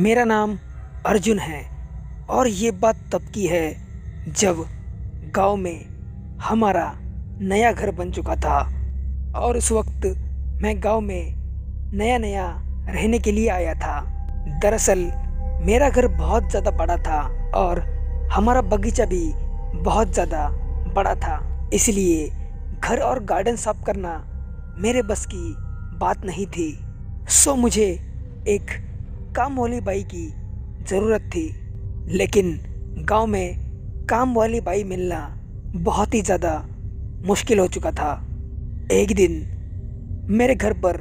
मेरा नाम अर्जुन है और ये बात तब की है जब गांव में हमारा नया घर बन चुका था और उस वक्त मैं गांव में नया रहने के लिए आया था। दरअसल मेरा घर बहुत ज़्यादा बड़ा था और हमारा बगीचा भी बहुत ज़्यादा बड़ा था, इसलिए घर और गार्डन साफ करना मेरे बस की बात नहीं थी। सो मुझे एक काम वाली बाई की ज़रूरत थी, लेकिन गांव में काम वाली बाई मिलना बहुत ही ज़्यादा मुश्किल हो चुका था। एक दिन मेरे घर पर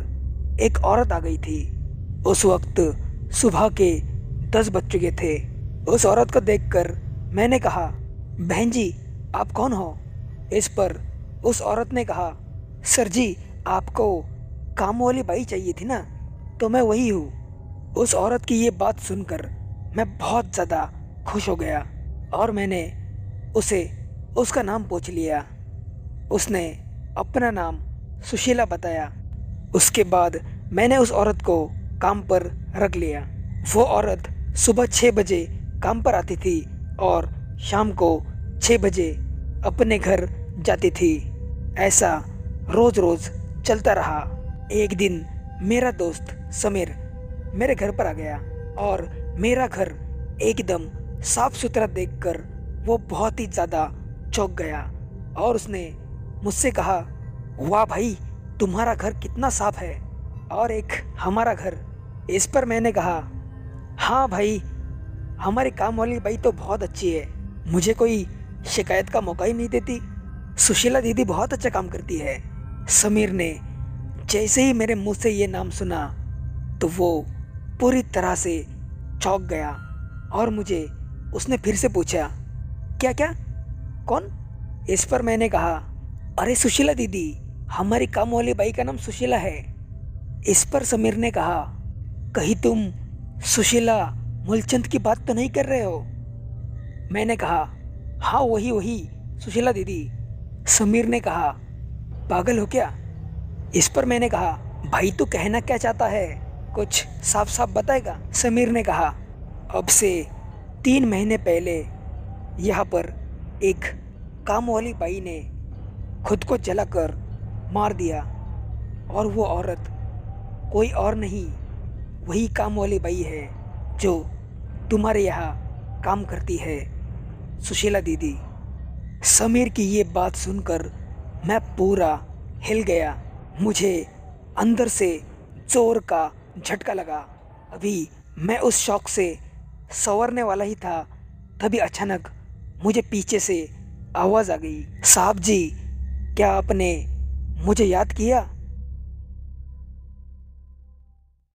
एक औरत आ गई थी। उस वक्त सुबह के 10 बज चुके थे। उस औरत को देखकर मैंने कहा, बहन जी आप कौन हो? इस पर उस औरत ने कहा, सर जी आपको काम वाली बाई चाहिए थी ना, तो मैं वही हूँ। उस औरत की ये बात सुनकर मैं बहुत ज़्यादा खुश हो गया और मैंने उसे उसका नाम पूछ लिया। उसने अपना नाम सुशीला बताया। उसके बाद मैंने उस औरत को काम पर रख लिया। वो औरत सुबह 6 बजे काम पर आती थी और शाम को 6 बजे अपने घर जाती थी। ऐसा रोज़ रोज़ चलता रहा। एक दिन मेरा दोस्त समीर मेरे घर पर आ गया और मेरा घर एकदम साफ सुथरा देखकर वो बहुत ही ज़्यादा चौंक गया और उसने मुझसे कहा, वाह भाई तुम्हारा घर कितना साफ है और एक हमारा घर। इस पर मैंने कहा, हाँ भाई हमारी काम वाली बाई तो बहुत अच्छी है, मुझे कोई शिकायत का मौका ही नहीं देती। सुशीला दीदी बहुत अच्छा काम करती है। समीर ने जैसे ही मेरे मुंह से ये नाम सुना तो वो पूरी तरह से चौंक गया और मुझे उसने फिर से पूछा, क्या क्या कौन? इस पर मैंने कहा, अरे सुशीला दीदी, हमारी काम वाली बाई का नाम सुशीला है। इस पर समीर ने कहा, कहीं तुम सुशीला मूलचंद की बात तो नहीं कर रहे हो? मैंने कहा, हाँ वही सुशीला दीदी। समीर ने कहा, पागल हो क्या? इस पर मैंने कहा, भाई तू कहना क्या चाहता है, कुछ साफ साफ बताएगा? समीर ने कहा, अब से 3 महीने पहले यहाँ पर एक काम वाली बाई ने खुद को जलाकर मार दिया और वो औरत कोई और नहीं वही काम वाली बाई है जो तुम्हारे यहाँ काम करती है, सुशीला दीदी। समीर की ये बात सुनकर मैं पूरा हिल गया। मुझे अंदर से जोर का झटका लगा। अभी मैं उस शौक से संवरने वाला ही था, तभी अचानक मुझे पीछे से आवाज़ आ गई, साहब जी क्या आपने मुझे याद किया?